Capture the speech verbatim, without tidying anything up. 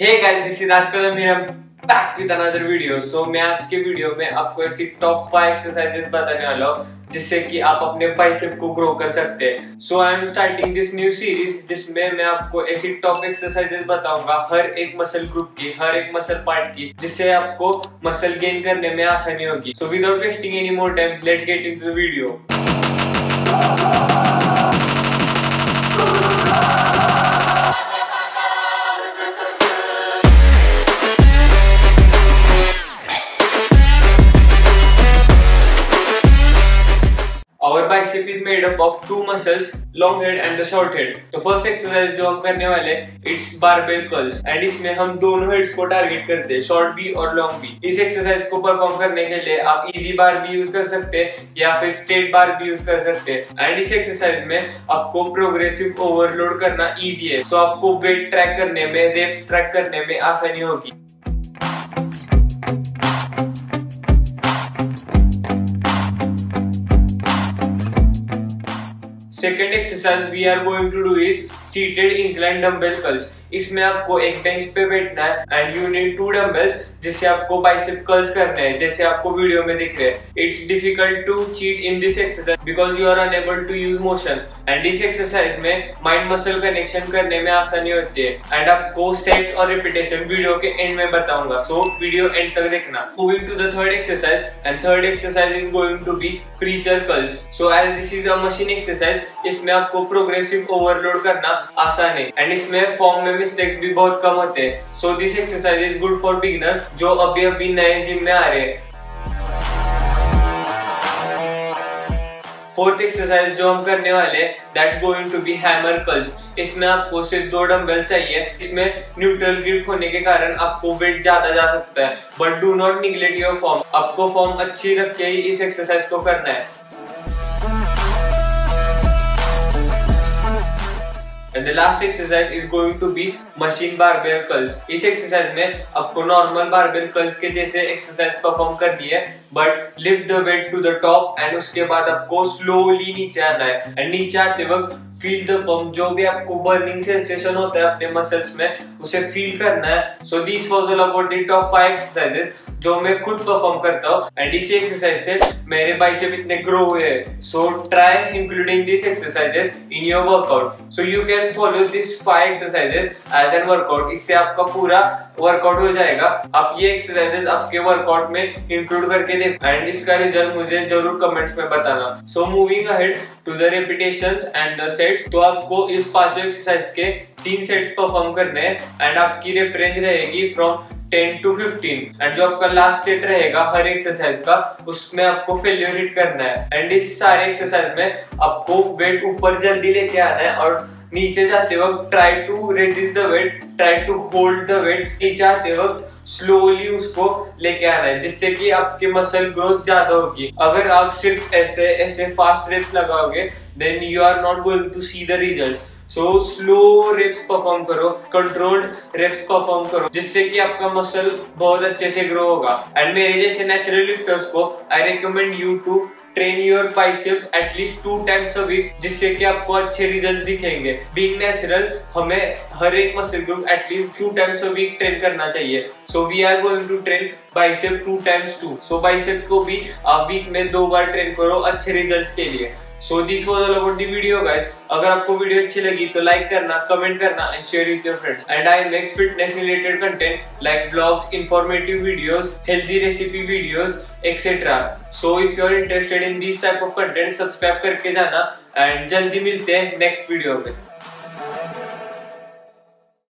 Hey guys, this is Raj Kadam here, I am back with another video. So मैं आज के video में आपको ऐसी टॉप फाइव एक्सरसाइजेस बताने वाला हूं जिससे कि आप अपने बाइसेप को ग्रो कर सकते हैं। So I am starting this new series जिसमें मैं आपको ऐसी टॉप एक्सरसाइजेस बताऊंगा हर एक मसल ग्रुप की, हर एक मसल पार्ट की, जिससे आपको मसल गेन करने में आसानी होगी। So without wasting any more time, let's get into the video. Our bicep is made up of two muscles, long head and the short head. तो first exercise जो हम करने वाले it's barbell curls and इसमें हम दोनों heads को target करते हैं, short भी और long भी। इस exercise को perform करने के लिए आप easy bar भी use कर सकते हैं या फिर straight bar भी use कर सकते हैं। and इस exercise में आपको progressive overload करना easy है, so आपको weight track करने में, reps track करने में आसानी होगी। Second exercise we are going to do is seated incline dumbbell curls. इसमें आपको एक बेंच पे बैठना है and you need two dumbbells जिससे आपको बाइसेप कर्ल्स करने हैं, जैसे आपको वीडियो में दिख रहे हैं। It's difficult to cheat in this exercise because you are unable to use motion and इस एक्सरसाइज में माइंड मसल कनेक्शन करने में आसानी होती है एंड आपको सेट्स और रिपीटेशन वीडियो के एंड में बताऊंगा, सो वीडियो एंड तक देखना। Moving to the third exercise and third exercise is going to be preacher curls. So as this is a machine exercise, इसमें आपको प्रोग्रेसिव ओवरलोड करना आसान है एंड इसमें फॉर्म में मिस्टेक्स भी बहुत कम होते हैं। So this exercise is good for beginner जो अभी अभी नए जिम में आ रहे हैं। फोर्थ एक्सरसाइज जो हम करने वाले that's going to be hammer curls. इसमें आपको सिर्फ दो डम्बल चाहिए। इसमें न्यूट्रल ग्रिप होने के कारण आपको वेट ज्यादा जा सकता है, but do not neglect your form. आपको फॉर्म अच्छी रख के ही इस एक्सरसाइज को करना है। And the last exercise is going to be machine barbell curls. इस एक्सरसाइज में आपको नॉर्मल बारबेल कर्ल्स के जैसे एक्सरसाइज परफॉर्म करनी है, but lift the weight to the top and उसके बाद आपको स्लोली नीचे आना है एंड नीचे आते वक्त फील द पंप, जो भी आपको बर्निंग सेंसेशन होता है अपने मसल्स में उसे फील करना है। So this was all about the top five exercises जो मैं खुद परफॉर्म करता हूँ एंड इसी एक्सरसाइज से मेरे बाइसेप इतने ग्रो हुए। So try including this exercises in your workout, so you can follow this five exercises as an workout. इससे आपका पूरा वर्कआउट हो जाएगा। आप ये एक्सरसाइजेस आपके वर्कआउट में इंक्लूड करके देखो एंड इसका रिजल्ट मुझे जरूर कमेंट्स में बताना। So moving ahead to the repetitions and the sets. तो आपको इस पांचों एक्सरसाइज के तीन सेट्स परफॉर्म करने हैं एंड आपकी रेप रेंज रहेगी from ten to fifteen and जो आपका लास्ट सेट रहेगा हर एक्सरसाइज का, उसमें आपको फेल्योर हिट करना है एंड इस सारे एक्सरसाइज में आपको वेट ऊपर जल्दी लेके आना है और नीचे जाते वक्त try to resist the weight, try to hold the weight, नीचे आते वक्त स्लोली उसको लेके आना है जिससे कि आपके मसल ग्रोथ ज्यादा होगी। अगर आप सिर्फ ऐसे ऐसे फास्ट रेप्स लगाओगे then you are not going to see the results. So slow reps perform करो, कंट्रोल्ड रेप्स परफॉर्म करो जिससे कि आपका मसल बहुत अच्छे से ग्रो होगा। एंड मेरे जैसे नेचुरल लिफ्टर्स को I recommend you to train your bicep at least two times a week जिससे कि आपको अच्छे रिजल्ट्स दिखेंगे। बीइंग नेचुरल हमें हर एक muscle group at least two times a week train करना चाहिए। So we are going to train bicep two times too. सो बाइसेप को भी आप वीक में दो बार ट्रेन करो अच्छे रिजल्ट्स के लिए। So this was all about the video guys. अगर आपको वीडियो अच्छी लगी तो लाइक करना, कमेंट करना and share with your friends. And I make fitness related content like blogs, informative videos, healthy recipe videos etcetera. So if you are interested in this type of content subscribe करके जाना and जल्दी मिलते हैं next video में।